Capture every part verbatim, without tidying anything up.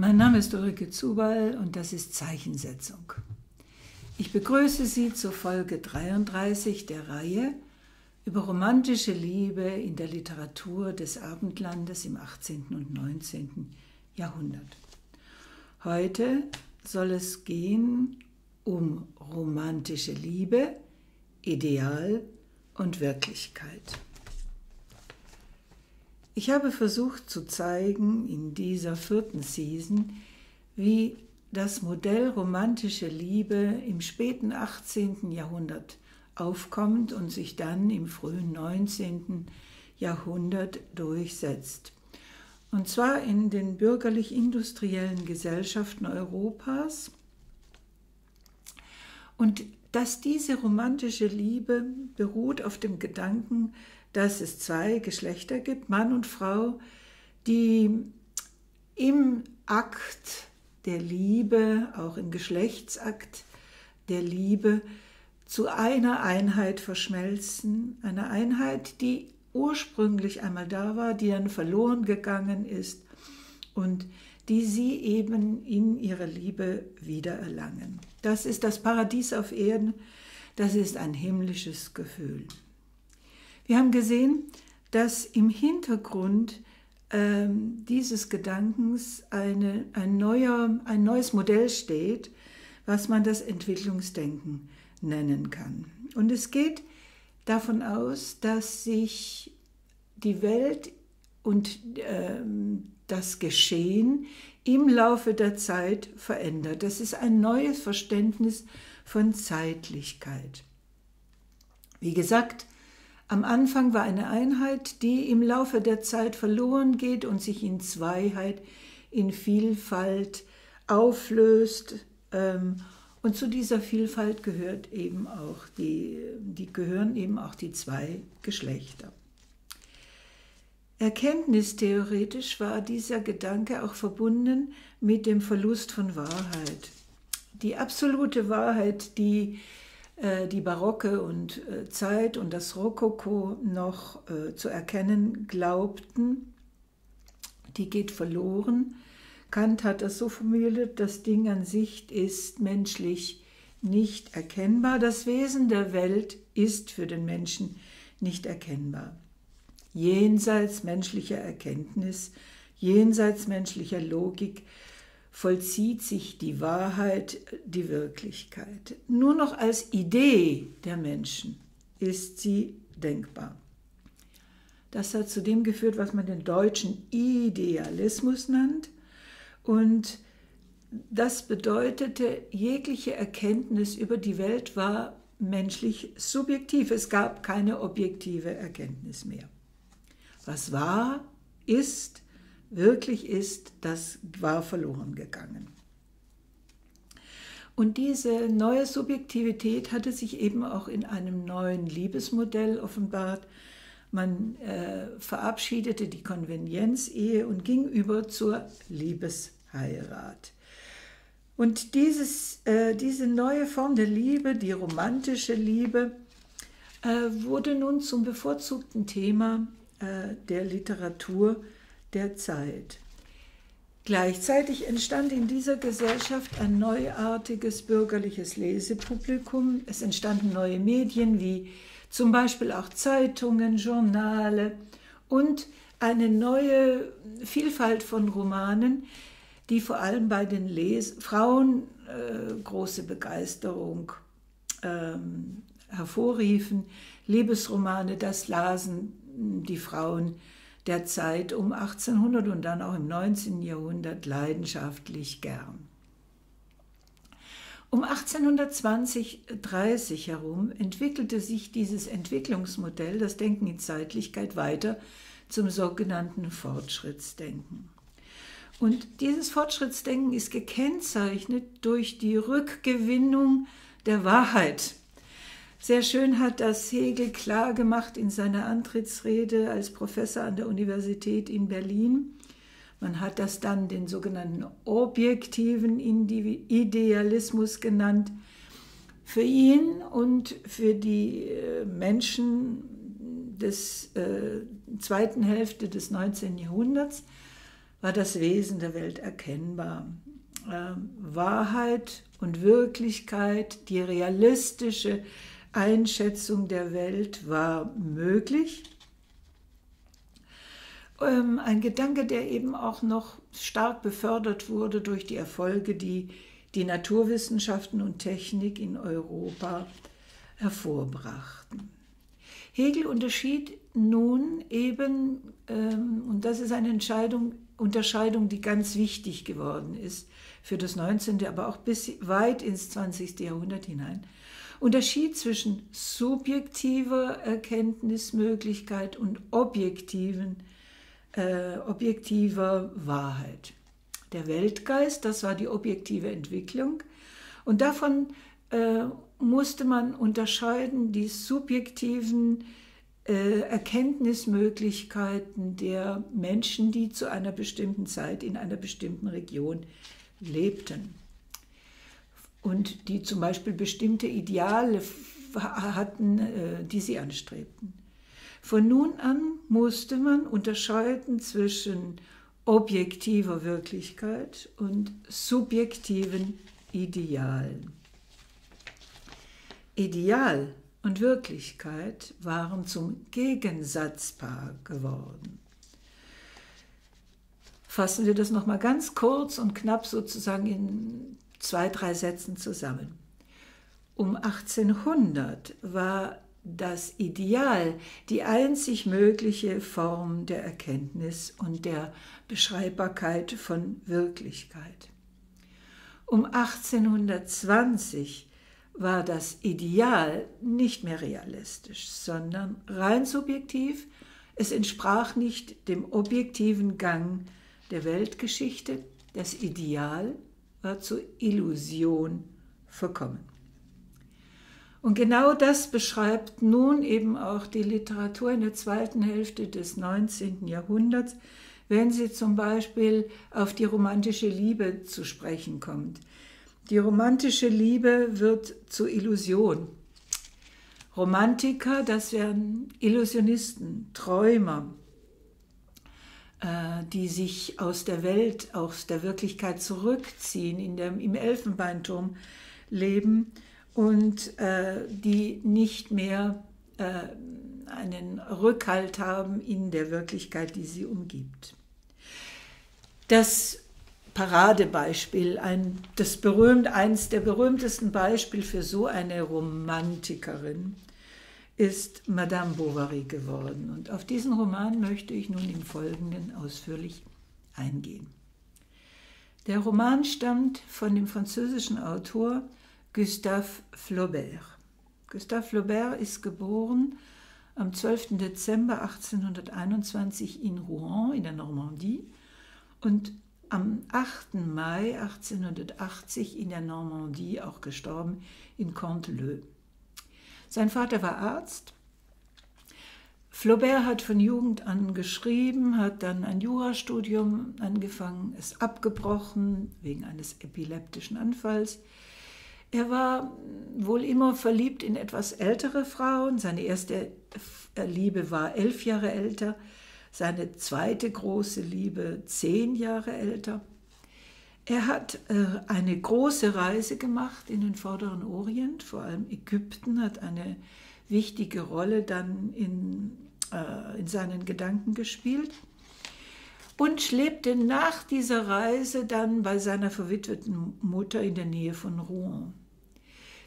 Mein Name ist Ulrike Zubal und das ist Zeichensetzung. Ich begrüße Sie zur Folge dreiunddreißig der Reihe über romantische Liebe in der Literatur des Abendlandes im achtzehnten und neunzehnten Jahrhundert. Heute soll es gehen um romantische Liebe, Ideal und Wirklichkeit. Ich habe versucht zu zeigen in dieser vierten Season, wie das Modell romantische Liebe im späten achtzehnten Jahrhundert aufkommt und sich dann im frühen neunzehnten Jahrhundert durchsetzt. Und zwar in den bürgerlich-industriellen Gesellschaften Europas. Und dass diese romantische Liebe beruht auf dem Gedanken, dass es zwei Geschlechter gibt, Mann und Frau, die im Akt der Liebe, auch im Geschlechtsakt der Liebe, zu einer Einheit verschmelzen. Eine Einheit, die ursprünglich einmal da war, die dann verloren gegangen ist und die sie eben in ihrer Liebe wiedererlangen. Das ist das Paradies auf Erden, das ist ein himmlisches Gefühl. Wir haben gesehen, dass im Hintergrund ähm, dieses Gedankens eine, ein, neuer, ein neues Modell steht, was man das Entwicklungsdenken nennen kann. Und es geht davon aus, dass sich die Welt und ähm, das Geschehen im Laufe der Zeit verändert. Das ist ein neues Verständnis von Zeitlichkeit. Wie gesagt, am Anfang war eine Einheit, die im Laufe der Zeit verloren geht und sich in Zweiheit, in Vielfalt auflöst. Und zu dieser Vielfalt gehört eben auch die, die gehören eben auch die zwei Geschlechter. Erkenntnistheoretisch war dieser Gedanke auch verbunden mit dem Verlust von Wahrheit. Die absolute Wahrheit, die die Barocke und Zeit und das Rokoko noch zu erkennen glaubten, die geht verloren. Kant hat das so formuliert, das Ding an sich ist menschlich nicht erkennbar. Das Wesen der Welt ist für den Menschen nicht erkennbar. Jenseits menschlicher Erkenntnis, jenseits menschlicher Logik, vollzieht sich die Wahrheit, die Wirklichkeit. Nur noch als Idee der Menschen ist sie denkbar. Das hat zu dem geführt, was man den deutschen Idealismus nennt. Und das bedeutete, jegliche Erkenntnis über die Welt war menschlich subjektiv. Es gab keine objektive Erkenntnis mehr. Was wahr ist, wirklich ist, das war verloren gegangen. Und diese neue Subjektivität hatte sich eben auch in einem neuen Liebesmodell offenbart. Man äh, verabschiedete die Konvenienz-Ehe und ging über zur Liebesheirat. Und dieses, äh, diese neue Form der Liebe, die romantische Liebe, äh, wurde nun zum bevorzugten Thema äh, der Literatur der Zeit. Gleichzeitig entstand in dieser Gesellschaft ein neuartiges bürgerliches Lesepublikum. Es entstanden neue Medien wie zum Beispiel auch Zeitungen, Journale und eine neue Vielfalt von Romanen, die vor allem bei den Les- Frauen äh, große Begeisterung ähm, hervorriefen. Liebesromane, das lasen die Frauen der Zeit um achtzehnhundert und dann auch im neunzehnten Jahrhundert leidenschaftlich gern. Um achtzehnhundertzwanzig dreißig herum entwickelte sich dieses Entwicklungsmodell, das Denken in Zeitlichkeit, weiter zum sogenannten Fortschrittsdenken. Und dieses Fortschrittsdenken ist gekennzeichnet durch die Rückgewinnung der Wahrheit. Sehr schön hat das Hegel klar gemacht in seiner Antrittsrede als Professor an der Universität in Berlin. Man hat das dann den sogenannten objektiven Idealismus genannt. Für ihn und für die Menschen des äh, zweiten Hälfte des neunzehnten Jahrhunderts war das Wesen der Welt erkennbar. Wahrheit und Wirklichkeit, die realistische Einschätzung der Welt war möglich. Ein Gedanke, der eben auch noch stark befördert wurde durch die Erfolge, die die Naturwissenschaften und Technik in Europa hervorbrachten. Hegel unterschied nun eben, und das ist eine Entscheidung, Unterscheidung, die ganz wichtig geworden ist für das neunzehnte, aber auch bis weit ins zwanzigste Jahrhundert hinein, unterschied zwischen subjektiver Erkenntnismöglichkeit und objektiven, äh, objektiver Wahrheit. Der Weltgeist, das war die objektive Entwicklung, und davon äh, musste man unterscheiden die subjektiven äh, Erkenntnismöglichkeiten der Menschen, die zu einer bestimmten Zeit in einer bestimmten Region lebten und die zum Beispiel bestimmte Ideale hatten, äh, die sie anstrebten. Von nun an musste man unterscheiden zwischen objektiver Wirklichkeit und subjektiven Idealen. Ideal und Wirklichkeit waren zum Gegensatzpaar geworden. Fassen wir das nochmal ganz kurz und knapp sozusagen in zwei, drei Sätzen zusammen. Um achtzehnhundert war das Ideal die einzig mögliche Form der Erkenntnis und der Beschreibbarkeit von Wirklichkeit. Um achtzehnhundertzwanzig war das Ideal nicht mehr realistisch, sondern rein subjektiv. Es entsprach nicht dem objektiven Gang der Weltgeschichte. Das Ideal war zur Illusion verkommen. Und genau das beschreibt nun eben auch die Literatur in der zweiten Hälfte des neunzehnten Jahrhunderts, wenn sie zum Beispiel auf die romantische Liebe zu sprechen kommt. Die romantische Liebe wird zur Illusion. Romantiker, das wären Illusionisten, Träumer, äh, die sich aus der Welt, aus der Wirklichkeit zurückziehen, in dem, im Elfenbeinturm leben und äh, die nicht mehr äh, einen Rückhalt haben in der Wirklichkeit, die sie umgibt. Das Paradebeispiel, ein, das berühmt, eins der berühmtesten Beispiele für so eine Romantikerin ist Madame Bovary geworden. Und auf diesen Roman möchte ich nun im Folgenden ausführlich eingehen. Der Roman stammt von dem französischen Autor Gustave Flaubert. Gustave Flaubert ist geboren am zwölften Dezember achtzehnhunderteinundzwanzig in Rouen in der Normandie und am achten Mai achtzehnhundertachtzig in der Normandie auch gestorben, in Canteleu. Sein Vater war Arzt. Flaubert hat von Jugend an geschrieben, hat dann ein Jurastudium angefangen, es abgebrochen wegen eines epileptischen Anfalls. Er war wohl immer verliebt in etwas ältere Frauen. Seine erste Liebe war elf Jahre älter. Seine zweite große Liebe zehn Jahre älter. Er hat äh, eine große Reise gemacht in den Vorderen Orient, vor allem Ägypten hat eine wichtige Rolle dann in, äh, in seinen Gedanken gespielt und lebte nach dieser Reise dann bei seiner verwitweten Mutter in der Nähe von Rouen.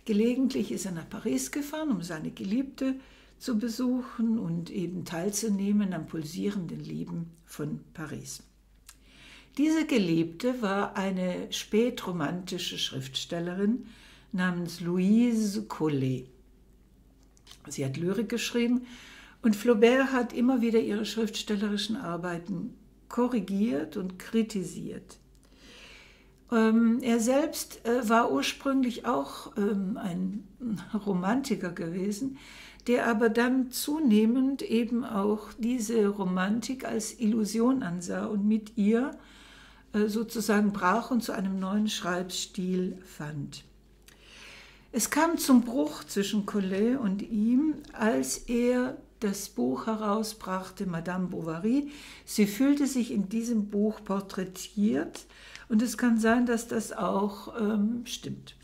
Gelegentlich ist er nach Paris gefahren, um seine Geliebte zu besuchen und eben teilzunehmen am pulsierenden Leben von Paris. Diese Geliebte war eine spätromantische Schriftstellerin namens Louise Collet. Sie hat Lyrik geschrieben und Flaubert hat immer wieder ihre schriftstellerischen Arbeiten korrigiert und kritisiert. Er selbst war ursprünglich auch ein Romantiker gewesen, der aber dann zunehmend eben auch diese Romantik als Illusion ansah und mit ihr sozusagen brach und zu einem neuen Schreibstil fand. Es kam zum Bruch zwischen Collet und ihm, als er das Buch herausbrachte, Madame Bovary. Sie fühlte sich in diesem Buch porträtiert und es kann sein, dass das auch ähm, stimmt.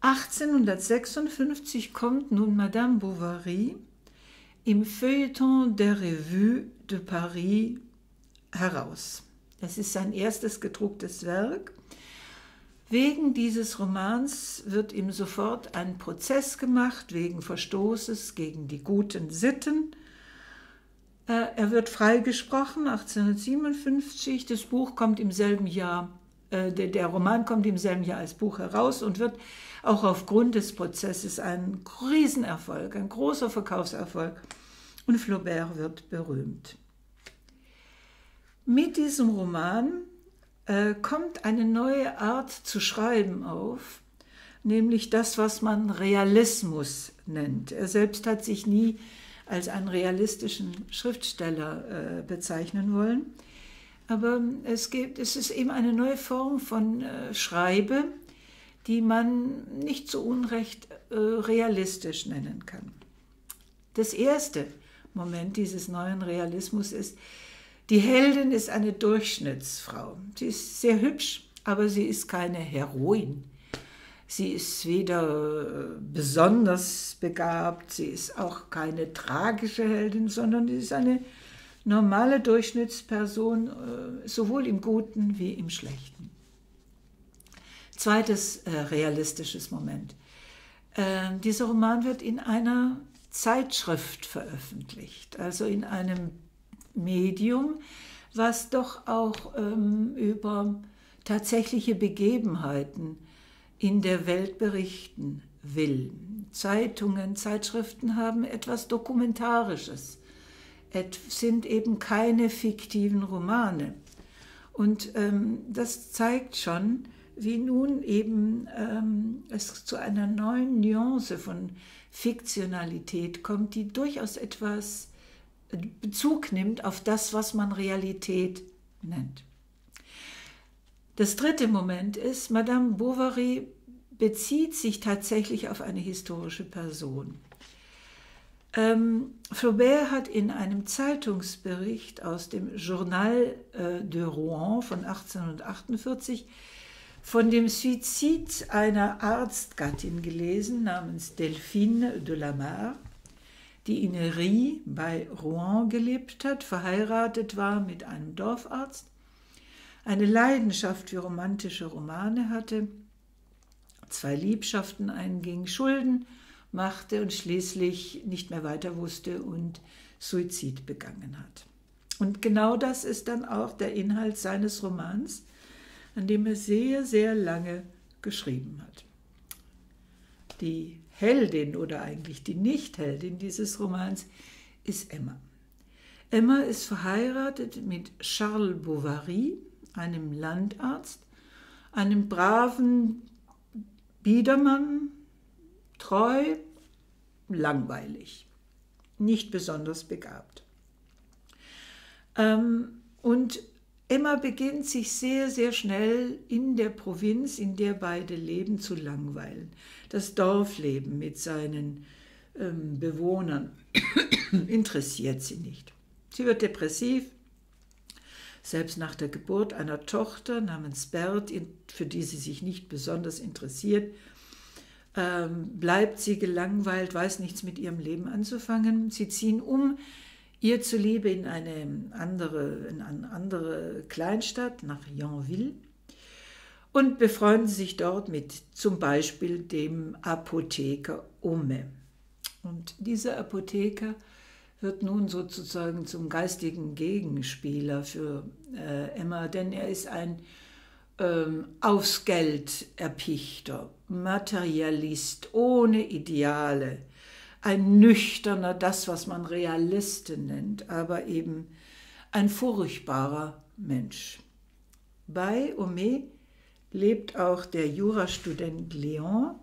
achtzehnhundertsechsundfünfzig kommt nun Madame Bovary im Feuilleton der Revues de Paris heraus. Das ist sein erstes gedrucktes Werk. Wegen dieses Romans wird ihm sofort ein Prozess gemacht, wegen Verstoßes gegen die guten Sitten. Er wird freigesprochen, achtzehnhundertsiebenundfünfzig. Das Buch kommt im selben Jahr, der Roman kommt im selben Jahr als Buch heraus und wird auch aufgrund des Prozesses ein Riesenerfolg, ein großer Verkaufserfolg. Und Flaubert wird berühmt. Mit diesem Roman äh, kommt eine neue Art zu schreiben auf, nämlich das, was man Realismus nennt. Er selbst hat sich nie als einen realistischen Schriftsteller äh, bezeichnen wollen. Aber es gibt, es ist eben eine neue Form von äh, Schreibe, die man nicht zu Unrecht äh, realistisch nennen kann. Das erste Moment dieses neuen Realismus ist, die Heldin ist eine Durchschnittsfrau. Sie ist sehr hübsch, aber sie ist keine Heroin. Sie ist weder besonders begabt, sie ist auch keine tragische Heldin, sondern sie ist eine normale Durchschnittsperson, sowohl im Guten wie im Schlechten. Zweites äh, realistisches Moment. Äh, dieser Roman wird in einer Zeitschrift veröffentlicht, also in einem Medium, was doch auch ähm, über tatsächliche Begebenheiten in der Welt berichten will. Zeitungen, Zeitschriften haben etwas Dokumentarisches, Et sind eben keine fiktiven Romane. Und ähm, das zeigt schon, wie nun eben ähm, es zu einer neuen Nuance von Fiktionalität kommt, die durchaus etwas Bezug nimmt auf das, was man Realität nennt. Das dritte Moment ist, Madame Bovary bezieht sich tatsächlich auf eine historische Person. Ähm, Flaubert hat in einem Zeitungsbericht aus dem Journal äh, de Rouen von achtzehnhundertachtundvierzig von dem Suizid einer Arztgattin gelesen namens Delphine Delamar, die in Ries bei Rouen gelebt hat, verheiratet war mit einem Dorfarzt, eine Leidenschaft für romantische Romane hatte, zwei Liebschaften einging, Schulden machte und schließlich nicht mehr weiter wusste und Suizid begangen hat. Und genau das ist dann auch der Inhalt seines Romans, an dem er sehr, sehr lange geschrieben hat. Die Heldin oder eigentlich die Nicht-Heldin dieses Romans ist Emma. Emma ist verheiratet mit Charles Bovary, einem Landarzt, einem braven Biedermann, treu, langweilig, nicht besonders begabt. Und Emma beginnt sich sehr, sehr schnell in der Provinz, in der beide leben, zu langweilen. Das Dorfleben mit seinen ähm, Bewohnern interessiert sie nicht. Sie wird depressiv. Selbst nach der Geburt einer Tochter namens Bert, für die sie sich nicht besonders interessiert, ähm, bleibt sie gelangweilt, weiß nichts mit ihrem Leben anzufangen. Sie ziehen um, ihr zuliebe in eine andere, in eine andere Kleinstadt, nach Yonville, und befreunden sich dort mit zum Beispiel dem Apotheker Ome. Und dieser Apotheker wird nun sozusagen zum geistigen Gegenspieler für äh, Emma, denn er ist ein ähm, aufs Geld erpichter, Materialist ohne Ideale, ein nüchterner, das, was man Realisten nennt, aber eben ein furchtbarer Mensch. Bei Homais lebt auch der Jurastudent Léon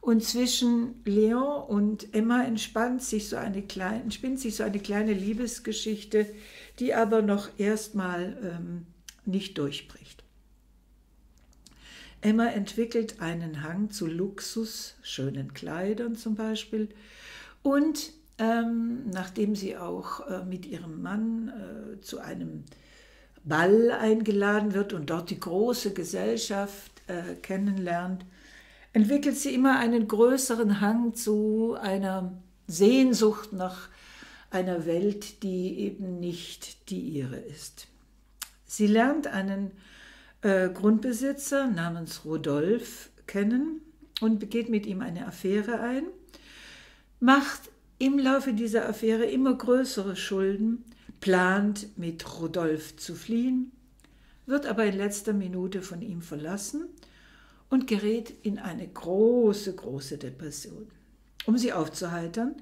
und zwischen Léon und Emma entspannt sich so eine kleine, entspinnt sich so eine kleine Liebesgeschichte, die aber noch erstmal ähm, nicht durchbricht. Emma entwickelt einen Hang zu Luxus, schönen Kleidern zum Beispiel, Und ähm, nachdem sie auch äh, mit ihrem Mann äh, zu einem Ball eingeladen wird und dort die große Gesellschaft äh, kennenlernt, entwickelt sie immer einen größeren Hang zu einer Sehnsucht nach einer Welt, die eben nicht die ihre ist. Sie lernt einen äh, Grundbesitzer namens Rodolphe kennen und begeht mit ihm eine Affäre ein, macht im Laufe dieser Affäre immer größere Schulden, plant mit Rodolphe zu fliehen, wird aber in letzter Minute von ihm verlassen und gerät in eine große, große Depression. Um sie aufzuheitern,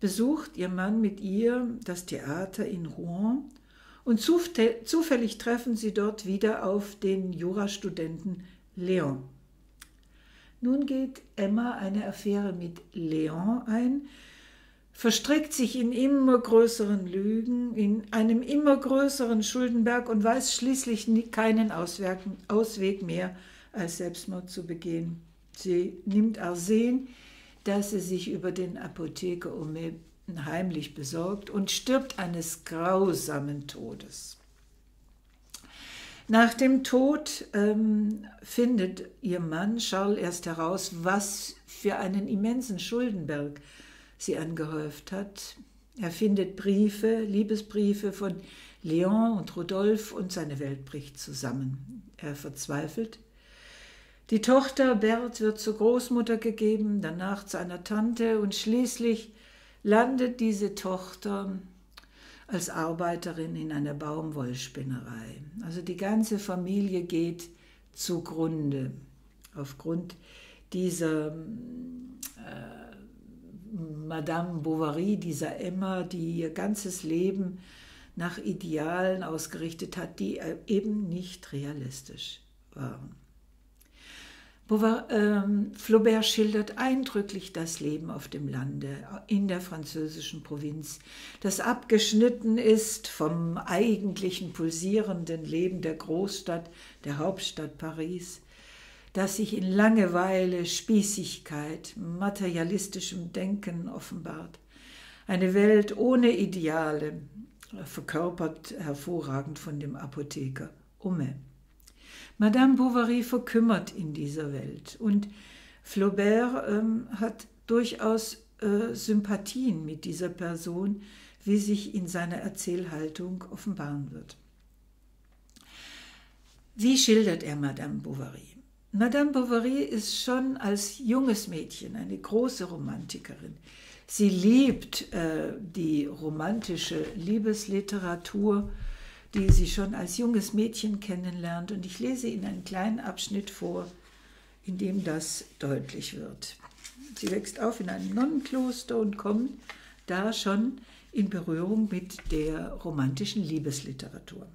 besucht ihr Mann mit ihr das Theater in Rouen und zufällig treffen sie dort wieder auf den Jurastudenten Leon. Nun geht Emma eine Affäre mit Leon ein, verstrickt sich in immer größeren Lügen, in einem immer größeren Schuldenberg und weiß schließlich keinen Ausweg mehr, als Selbstmord zu begehen. Sie nimmt Arsen, das sie sich über den Apotheker Homais heimlich besorgt, und stirbt eines grausamen Todes. Nach dem Tod ähm, findet ihr Mann Charles erst heraus, was für einen immensen Schuldenberg sie angehäuft hat. Er findet Briefe, Liebesbriefe von Leon und Rodolphe, und seine Welt bricht zusammen. Er verzweifelt. Die Tochter Berthe wird zur Großmutter gegeben, danach zu einer Tante, und schließlich landet diese Tochter als Arbeiterin in einer Baumwollspinnerei. Also die ganze Familie geht zugrunde aufgrund dieser äh, Madame Bovary, dieser Emma, die ihr ganzes Leben nach Idealen ausgerichtet hat, die eben nicht realistisch waren. Flaubert schildert eindrücklich das Leben auf dem Lande in der französischen Provinz, das abgeschnitten ist vom eigentlichen pulsierenden Leben der Großstadt, der Hauptstadt Paris, das sich in Langeweile, Spießigkeit, materialistischem Denken offenbart. Eine Welt ohne Ideale, verkörpert hervorragend von dem Apotheker Homais. Madame Bovary verkümmert in dieser Welt, und Flaubert ähm, hat durchaus äh, Sympathien mit dieser Person, wie sich in seiner Erzählhaltung offenbaren wird. Wie schildert er Madame Bovary? Madame Bovary ist schon als junges Mädchen eine große Romantikerin. Sie liebt äh, die romantische Liebesliteratur, die sie schon als junges Mädchen kennenlernt. Und ich lese Ihnen einen kleinen Abschnitt vor, in dem das deutlich wird. Sie wächst auf in einem Nonnenkloster und kommt da schon in Berührung mit der romantischen Liebesliteratur.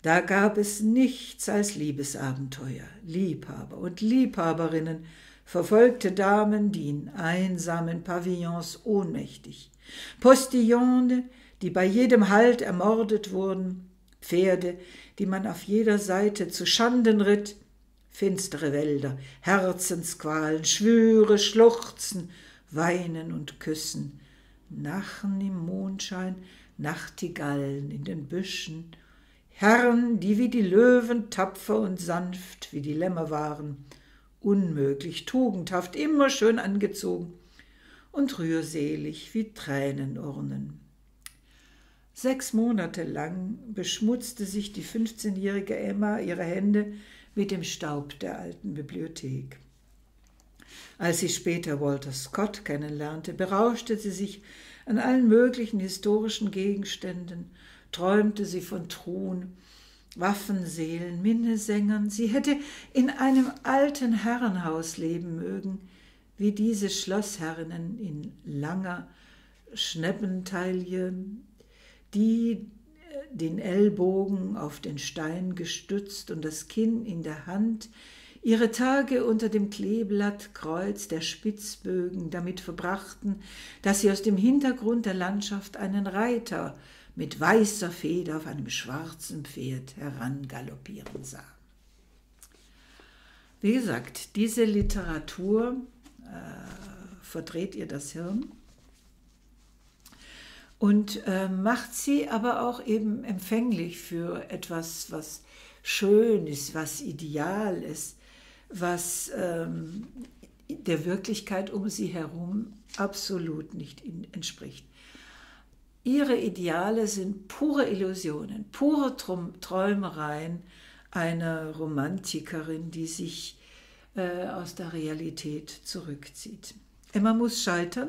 Da gab es nichts als Liebesabenteuer, Liebhaber und Liebhaberinnen, verfolgte Damen, die in einsamen Pavillons ohnmächtig, Postillone, die bei jedem Halt ermordet wurden, Pferde, die man auf jeder Seite zu Schanden ritt, finstere Wälder, Herzensqualen, Schwüre, Schluchzen, Weinen und Küssen, Nachen im Mondschein, Nachtigallen in den Büschen, Herren, die wie die Löwen tapfer und sanft wie die Lämmer waren, unmöglich, tugendhaft, immer schön angezogen und rührselig wie Tränenornen. Sechs Monate lang beschmutzte sich die fünfzehnjährige Emma ihre Hände mit dem Staub der alten Bibliothek. Als sie später Walter Scott kennenlernte, berauschte sie sich an allen möglichen historischen Gegenständen, träumte sie von Truhen, Waffenseelen, Minnesängern. Sie hätte in einem alten Herrenhaus leben mögen, wie diese Schlossherrinnen in langer Schneppentaille, die den Ellbogen auf den Stein gestützt und das Kinn in der Hand, ihre Tage unter dem Kleeblattkreuz der Spitzbögen damit verbrachten, dass sie aus dem Hintergrund der Landschaft einen Reiter mit weißer Feder auf einem schwarzen Pferd herangaloppieren sah. Wie gesagt, diese Literatur äh, verdreht ihr das Hirn und äh, macht sie aber auch eben empfänglich für etwas, was schön ist, was ideal ist, was ähm, der Wirklichkeit um sie herum absolut nicht entspricht. Ihre Ideale sind pure Illusionen, pure Träumereien einer Romantikerin, die sich äh, aus der Realität zurückzieht. Emma muss scheitern.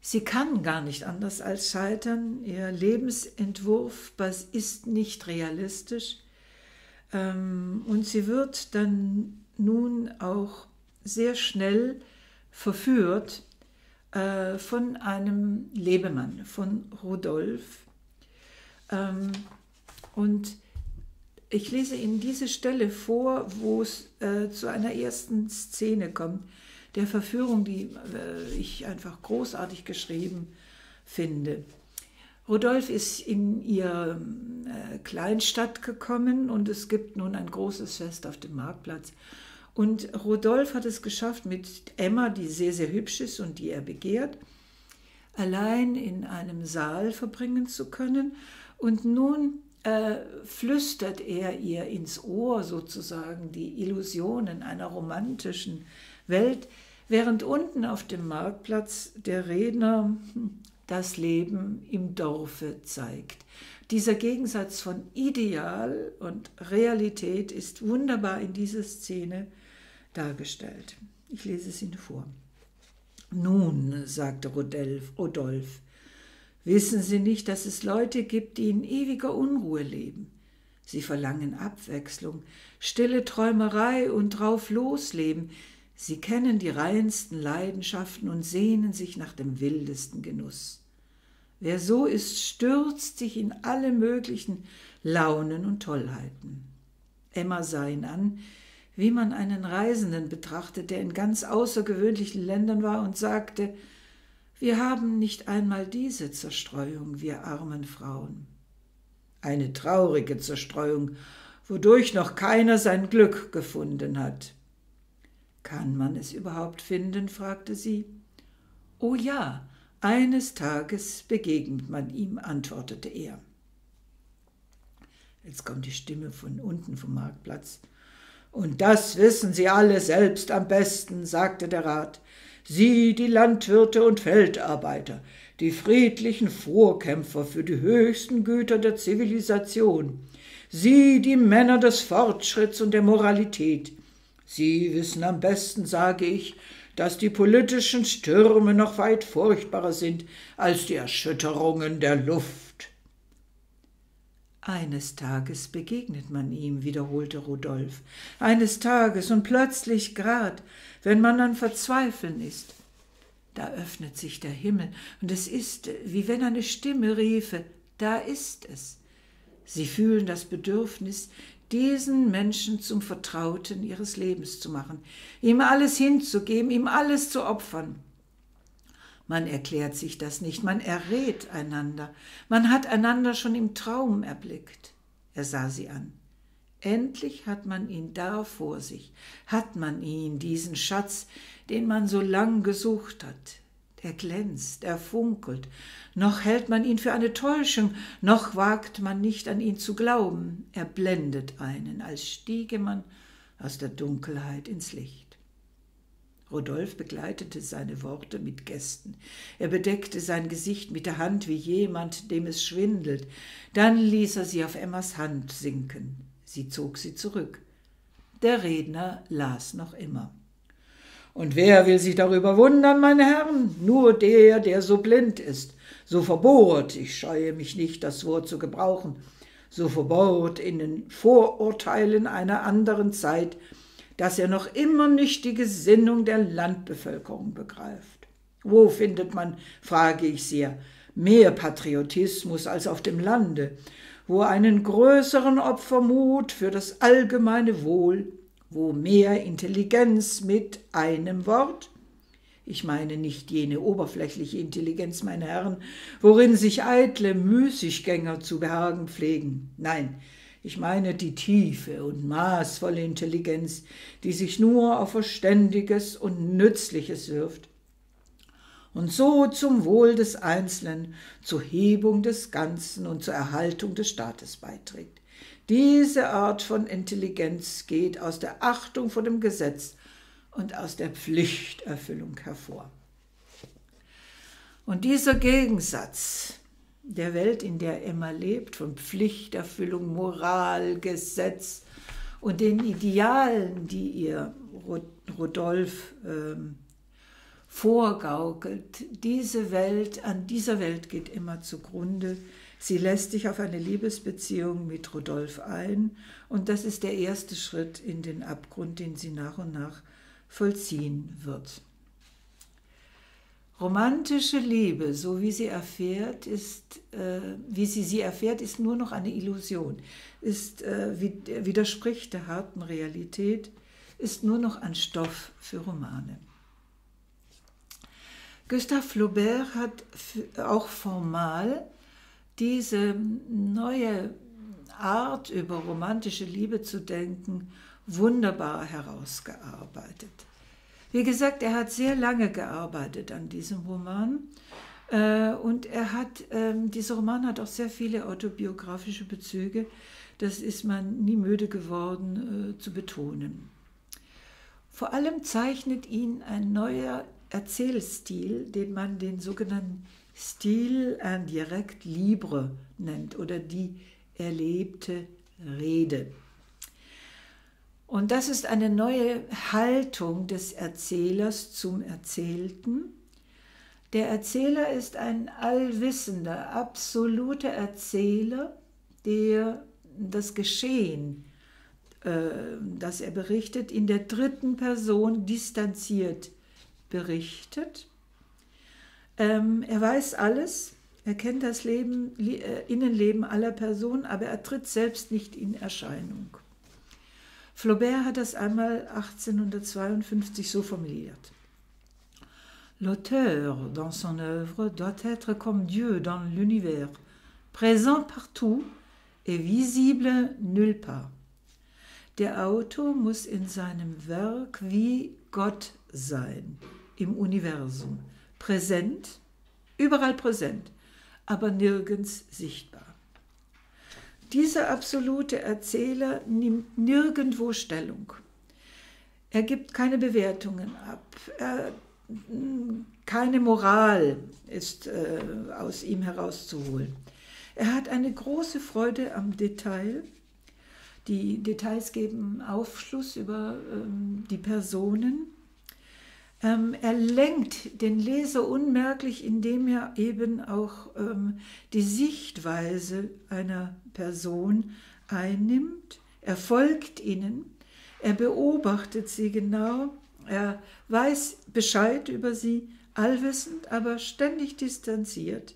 Sie kann gar nicht anders als scheitern. Ihr Lebensentwurf ist nicht realistisch. Ähm, und sie wird dann nun auch sehr schnell verführt äh, von einem Lebemann, von Rodolphe. Ähm, und ich lese Ihnen diese Stelle vor, wo es äh, zu einer ersten Szene kommt, der Verführung, die äh, ich einfach großartig geschrieben finde. Rodolphe ist in ihre äh, Kleinstadt gekommen und es gibt nun ein großes Fest auf dem Marktplatz. Und Rodolphe hat es geschafft, mit Emma, die sehr, sehr hübsch ist und die er begehrt, allein in einem Saal verbringen zu können. Und nun äh, flüstert er ihr ins Ohr sozusagen die Illusionen einer romantischen Welt, während unten auf dem Marktplatz der Redner das Leben im Dorfe zeigt. Dieser Gegensatz von Ideal und Realität ist wunderbar in dieser Szene dargestellt. Ich lese es Ihnen vor. Nun, sagte Rodolphe, wissen Sie nicht, dass es Leute gibt, die in ewiger Unruhe leben? Sie verlangen Abwechslung, stille Träumerei und drauf losleben. Sie kennen die reinsten Leidenschaften und sehnen sich nach dem wildesten Genuss. Wer so ist, stürzt sich in alle möglichen Launen und Tollheiten. Emma sah ihn an, wie man einen Reisenden betrachtet, der in ganz außergewöhnlichen Ländern war, und sagte, wir haben nicht einmal diese Zerstreuung, wir armen Frauen. Eine traurige Zerstreuung, wodurch noch keiner sein Glück gefunden hat. Kann man es überhaupt finden? Fragte sie. Oh ja, eines Tages begegnet man ihm, antwortete er. Jetzt kommt die Stimme von unten vom Marktplatz. Und das wissen Sie alle selbst am besten, sagte der Rat. Sie, die Landwirte und Feldarbeiter, die friedlichen Vorkämpfer für die höchsten Güter der Zivilisation. Sie, die Männer des Fortschritts und der Moralität. Sie wissen am besten, sage ich, dass die politischen Stürme noch weit furchtbarer sind als die Erschütterungen der Luft. Eines Tages begegnet man ihm, wiederholte Rodolphe. Eines Tages und plötzlich grad, wenn man an Verzweifeln ist. Da öffnet sich der Himmel und es ist, wie wenn eine Stimme riefe, da ist es. Sie fühlen das Bedürfnis, diesen Menschen zum Vertrauten ihres Lebens zu machen, ihm alles hinzugeben, ihm alles zu opfern. Man erklärt sich das nicht, man errät einander, man hat einander schon im Traum erblickt. Er sah sie an. Endlich hat man ihn da vor sich, hat man ihn, diesen Schatz, den man so lang gesucht hat. Er glänzt, er funkelt, noch hält man ihn für eine Täuschung, noch wagt man nicht an ihn zu glauben. Er blendet einen, als stiege man aus der Dunkelheit ins Licht. Rodolphe begleitete seine Worte mit Gesten. Er bedeckte sein Gesicht mit der Hand wie jemand, dem es schwindelt. Dann ließ er sie auf Emmas Hand sinken. Sie zog sie zurück. Der Redner las noch immer. Und wer will sich darüber wundern, meine Herren? Nur der, der so blind ist, so verbohrt, ich scheue mich nicht, das Wort zu gebrauchen, so verbohrt in den Vorurteilen einer anderen Zeit, dass er noch immer nicht die Gesinnung der Landbevölkerung begreift. Wo findet man, frage ich Sie, mehr Patriotismus als auf dem Lande, wo einen größeren Opfermut für das allgemeine Wohl, wo mehr Intelligenz mit einem Wort, ich meine nicht jene oberflächliche Intelligenz, meine Herren, worin sich eitle Müßiggänger zu behagen pflegen, nein, Ich meine die tiefe und maßvolle Intelligenz, die sich nur auf Verständiges und Nützliches wirft und so zum Wohl des Einzelnen, zur Hebung des Ganzen und zur Erhaltung des Staates beiträgt. Diese Art von Intelligenz geht aus der Achtung vor dem Gesetz und aus der Pflichterfüllung hervor. Und dieser Gegensatz der Welt, in der Emma lebt, von Pflichterfüllung, Moral, Gesetz und den Idealen, die ihr Rodolphe ähm, vorgaukelt, diese Welt, an dieser Welt geht Emma zugrunde. Sie lässt sich auf eine Liebesbeziehung mit Rodolphe ein, und das ist der erste Schritt in den Abgrund, den sie nach und nach vollziehen wird. Romantische Liebe, so wie sie erfährt, ist, äh, wie sie sie erfährt, ist nur noch eine Illusion, ist, äh, widerspricht der harten Realität, ist nur noch ein Stoff für Romane. Gustave Flaubert hat auch formal diese neue Art, über romantische Liebe zu denken, wunderbar herausgearbeitet. Wie gesagt, er hat sehr lange gearbeitet an diesem Roman äh, und er hat, äh, dieser Roman hat auch sehr viele autobiografische Bezüge, das ist man nie müde geworden äh, zu betonen. Vor allem zeichnet ihn ein neuer Erzählstil, den man den sogenannten Stil indirect libre nennt oder die erlebte Rede. Und das ist eine neue Haltung des Erzählers zum Erzählten. Der Erzähler ist ein allwissender, absoluter Erzähler, der das Geschehen, das er berichtet, in der dritten Person distanziert berichtet. Er weiß alles, er kennt das Leben, Innenleben aller Personen, aber er tritt selbst nicht in Erscheinung. Flaubert hat das einmal achtzehnhundertzweiundfünfzig so formuliert: L'auteur dans son œuvre doit être comme Dieu dans l'univers, présent partout et visible nulle part. Der Autor muss in seinem Werk wie Gott sein, im Universum, präsent, überall präsent, aber nirgends sichtbar. Dieser absolute Erzähler nimmt nirgendwo Stellung. Er gibt keine Bewertungen ab. Er, keine Moral ist äh, aus ihm herauszuholen. Er hat eine große Freude am Detail. Die Details geben Aufschluss über ähm, die Personen. Ähm, er lenkt den Leser unmerklich, indem er eben auch ähm, die Sichtweise einer Person einnimmt. Er folgt ihnen, er beobachtet sie genau, er weiß Bescheid über sie, allwissend, aber ständig distanziert.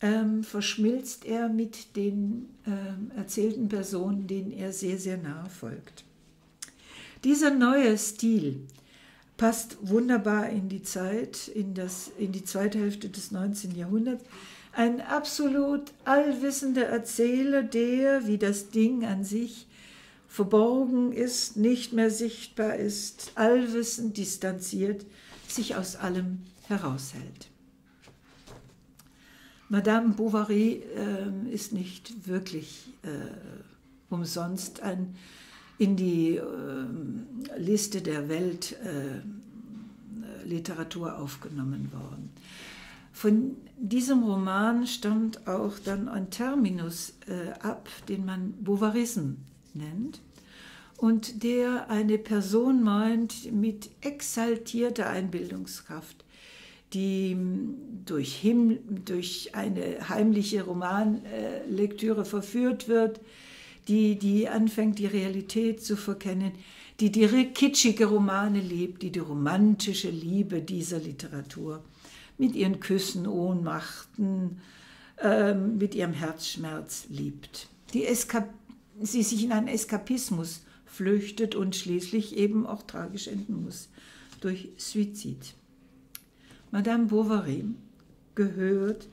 Ähm, verschmilzt er mit den ähm, erzählten Personen, denen er sehr, sehr nahe folgt. Dieser neue Stil passt wunderbar in die Zeit, in, das, in die zweite Hälfte des neunzehnten Jahrhunderts. Ein absolut allwissender Erzähler, der, wie das Ding an sich, verborgen ist, nicht mehr sichtbar ist, allwissend, distanziert, sich aus allem heraushält. Madame Bovary äh, ist nicht wirklich äh, umsonst ein in die äh, Liste der Weltliteratur äh, aufgenommen worden. Von diesem Roman stammt auch dann ein Terminus äh, ab, den man Bovarismus nennt und der eine Person meint mit exaltierter Einbildungskraft, die durch, Himmel, durch eine heimliche Romanlektüre äh, verführt wird, Die, die anfängt, die Realität zu verkennen, die die kitschige Romane lebt, die die romantische Liebe dieser Literatur mit ihren Küssen, Ohnmachten, ähm, mit ihrem Herzschmerz liebt. Die sie sich in einen Eskapismus flüchtet und schließlich eben auch tragisch enden muss durch Suizid. Madame Bovary gehört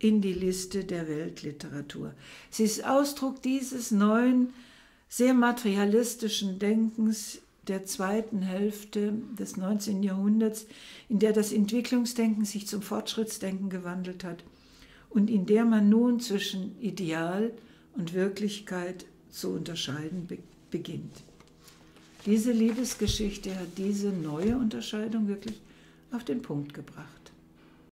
in die Liste der Weltliteratur. Sie ist Ausdruck dieses neuen, sehr materialistischen Denkens der zweiten Hälfte des neunzehnten Jahrhunderts, in der das Entwicklungsdenken sich zum Fortschrittsdenken gewandelt hat und in der man nun zwischen Ideal und Wirklichkeit zu unterscheiden beginnt. Diese Liebesgeschichte hat diese neue Unterscheidung wirklich auf den Punkt gebracht.